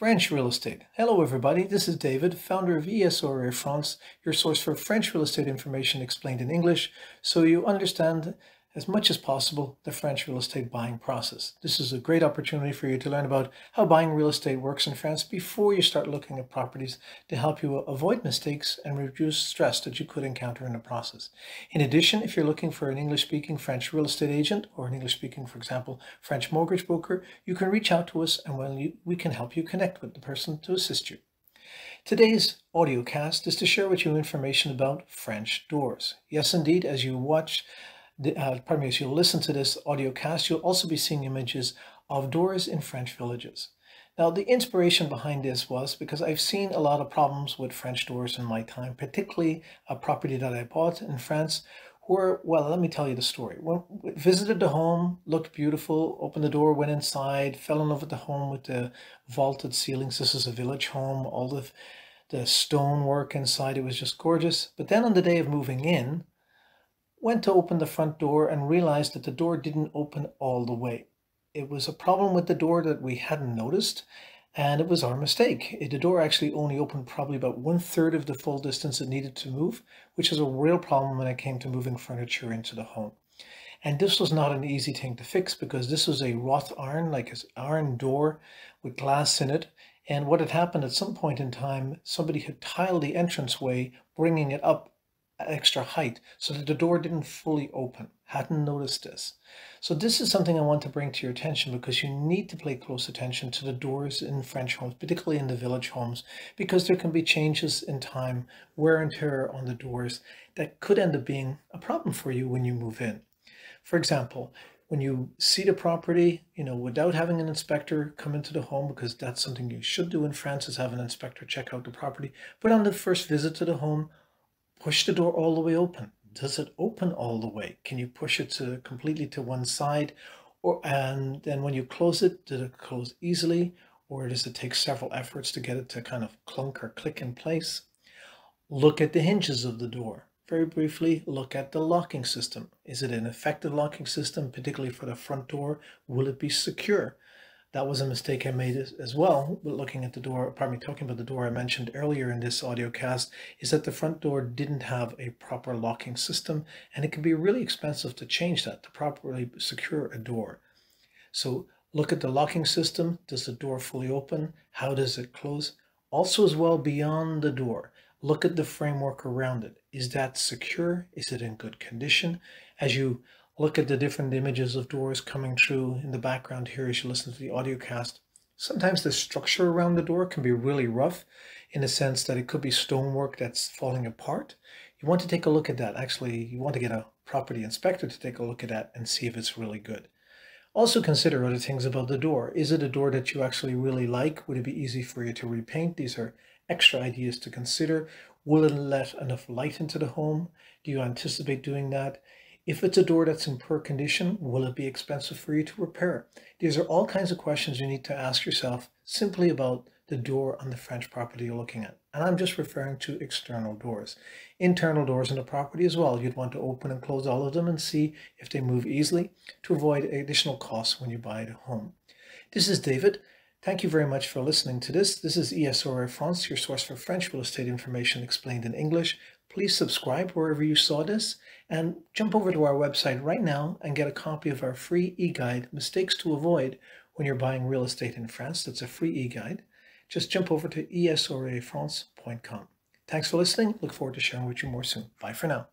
French real estate. Hello everybody, this is David, founder of ESREA France, your source for French real estate information explained in English so you understand as much as possible the French real estate buying process. This is a great opportunity for you to learn about how buying real estate works in France before you start looking at properties to help you avoid mistakes and reduce stress that you could encounter in the process. In addition, if you're looking for an English-speaking French real estate agent or an English-speaking, for example, French mortgage broker, you can reach out to us and we can help you connect with the person to assist you. Today's audiocast is to share with you information about French doors. Yes, indeed, as you watch as you'll listen to this audio cast, you'll also be seeing images of doors in French villages. Now, the inspiration behind this was because I've seen a lot of problems with French doors in my time, particularly a property that I bought in France where, well, let me tell you the story. Well, we visited the home, looked beautiful, opened the door, went inside, fell in love with the home with the vaulted ceilings. This is a village home, all the stonework inside, it was just gorgeous. But then on the day of moving in, went to open the front door and realized that the door didn't open all the way. It was a problem with the door that we hadn't noticed, and it was our mistake. The door actually only opened probably about 1/3 of the full distance it needed to move, which is a real problem when it came to moving furniture into the home. And this was not an easy thing to fix because this was a wrought iron, like an iron door with glass in it. And what had happened at some point in time, somebody had tiled the entranceway, bringing it up extra height so that the door didn't fully open. Hadn't noticed this. So this is something I want to bring to your attention because you need to pay close attention to the doors in French homes, particularly in the village homes, because there can be changes in time, wear and tear on the doors that could end up being a problem for you when you move in. For example, when you see the property, without having an inspector come into the home, because that's something you should do in France is have an inspector check out the property, but on the first visit to the home, push the door all the way open. Does it open all the way? Can you push it completely to one side? And then when you close it, did it close easily? Or does it take several efforts to get it to kind of clunk or click in place? Look at the hinges of the door. Very briefly, look at the locking system. Is it an effective locking system, particularly for the front door? Will it be secure? That was a mistake I made as well, but talking about the door I mentioned earlier in this audio cast, is that the front door didn't have a proper locking system, and it can be really expensive to change that, to properly secure a door. So look at the locking system. Does the door fully open? How does it close? Also as well, beyond the door, look at the framework around it. Is that secure? Is it in good condition? As you look at the different images of doors coming through in the background here as you listen to the audio cast. Sometimes the structure around the door can be really rough in the sense that it could be stonework that's falling apart. You want to take a look at that. Actually, you want to get a property inspector to take a look at that and see if it's really good. Also consider other things about the door. Is it a door that you actually really like? Would it be easy for you to repaint? These are extra ideas to consider. Will it let enough light into the home? Do you anticipate doing that? If it's a door that's in poor condition, will it be expensive for you to repair? These are all kinds of questions you need to ask yourself simply about the door on the French property you're looking at. And I'm just referring to external doors. Internal doors in the property as well. You'd want to open and close all of them and see if they move easily to avoid additional costs when you buy the home. This is David. Thank you very much for listening to this. This is ESREA France, your source for French real estate information explained in English. Please subscribe wherever you saw this and jump over to our website right now and get a copy of our free e-guide, Mistakes to Avoid When You're Buying Real Estate in France. That's a free e-guide. Just jump over to esreafrance.com. Thanks for listening. Look forward to sharing with you more soon. Bye for now.